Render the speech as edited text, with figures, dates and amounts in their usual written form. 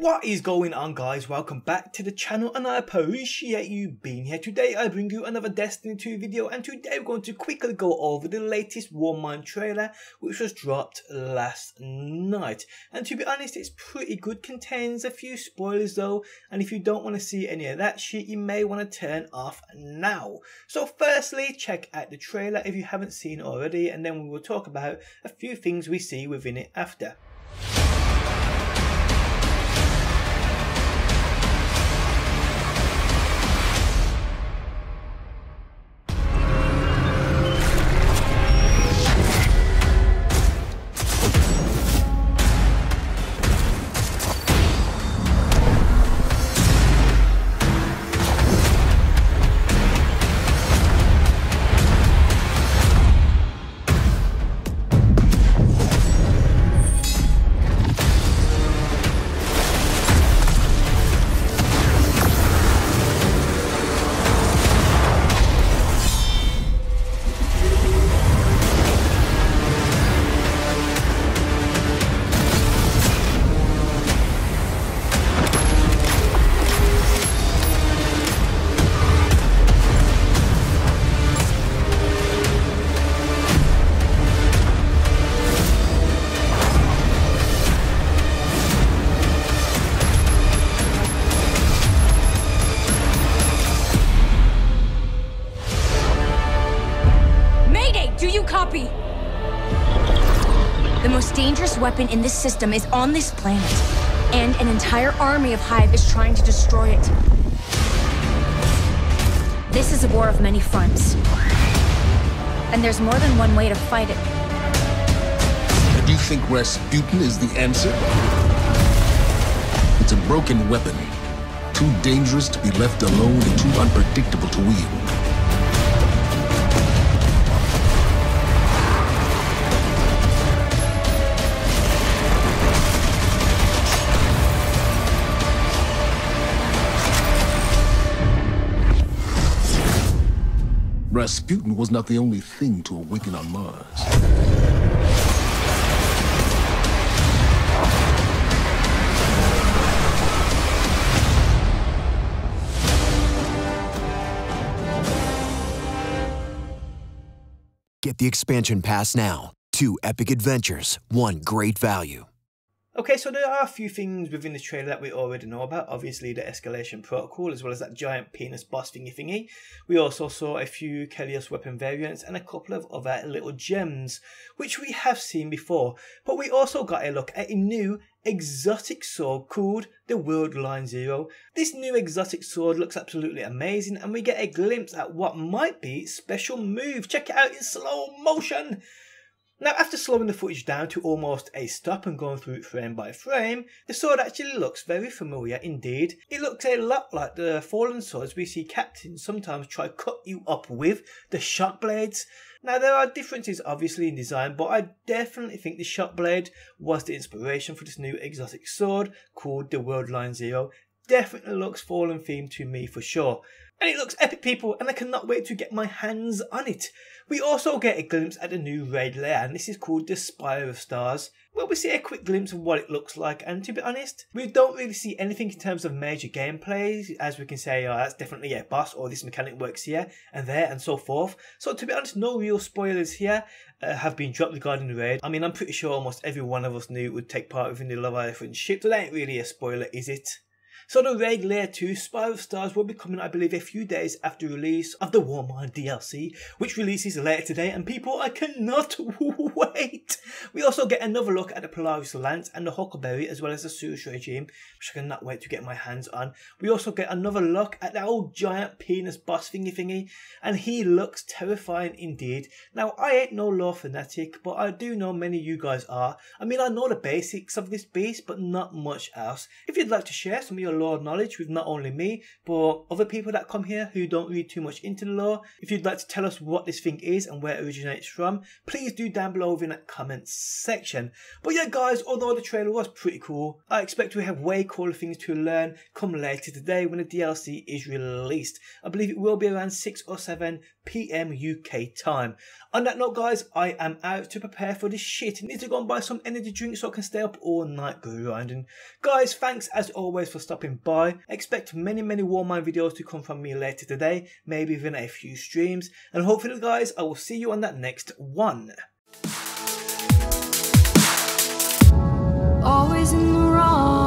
What is going on, guys? Welcome back to the channel, and I appreciate you being here. Today I bring you another Destiny 2 video, and today we're going to quickly go over the latest Warmind trailer which was dropped last night. And to be honest, it's pretty good, contains a few spoilers though, and if you don't want to see any of that shit, you may want to turn off now. So firstly, check out the trailer if you haven't seen it already, and then we will talk about a few things we see within it after. The most dangerous weapon in this system is on this planet, and an entire army of Hive is trying to destroy it. This is a war of many fronts, and there's more than one way to fight it. Do you think Rasputin is the answer? It's a broken weapon, too dangerous to be left alone and too unpredictable to wield. Rasputin was not the only thing to awaken on Mars. Get the expansion pass now. 2 epic adventures, 1 great value. Okay, so there are a few things within this trailer that we already know about. Obviously the escalation protocol, as well as that giant penis boss thingy thingy. We also saw a few Kelios weapon variants and a couple of other little gems, which we have seen before. But we also got a look at a new exotic sword called the Worldline Zero. This new exotic sword looks absolutely amazing, and we get a glimpse at what might be special move. Check it out in slow motion! Now, after slowing the footage down to almost a stop and going through it frame by frame, the sword actually looks very familiar indeed. It looks a lot like the fallen swords we see captains sometimes try cut you up with, the shock blades. Now, there are differences obviously in design, but I definitely think the shock blade was the inspiration for this new exotic sword called the Worldline Zero. Definitely looks fallen themed to me for sure. And it looks epic, people, and I cannot wait to get my hands on it. We also get a glimpse at a new raid layer, and this is called the Spire of Stars, where we see a quick glimpse of what it looks like, and to be honest, we don't really see anything in terms of major gameplays, as we can say, oh, that's definitely a boss, or this mechanic works here and there and so forth. So to be honest, no real spoilers here have been dropped regarding the raid. I mean, I'm pretty sure almost every one of us knew it would take part within the Leviathan ship, so that ain't really a spoiler, is it? So the raid layer 2, Spire of Stars, will be coming, I believe, a few days after release of the Warmind DLC, which releases later today, and people, I cannot wait! We also get another look at the Polaris Lance and the Huckleberry, as well as the Sewage Regime, which I cannot wait to get my hands on. We also get another look at that old giant penis boss thingy thingy, and he looks terrifying indeed. Now, I ain't no lore fanatic, but I do know many of you guys are. I mean, I know the basics of this beast, but not much else. If you'd like to share some of your lore knowledge with not only me but other people that come here who don't read too much into the lore, if you'd like to tell us what this thing is and where it originates from, please do down below in that comment section. But yeah, guys, although the trailer was pretty cool, I expect we have way cooler things to learn come later today when the DLC is released. I believe it will be around 6 or 7 p.m. UK time. On that note, guys, I am out to prepare for this shit. I need to go and buy some energy drinks so I can stay up all night grinding. Guys, thanks as always for stopping by. Expect many Warmind videos to come from me later today, maybe even a few streams. And hopefully, guys, I will see you on that next one. Always in the wrong.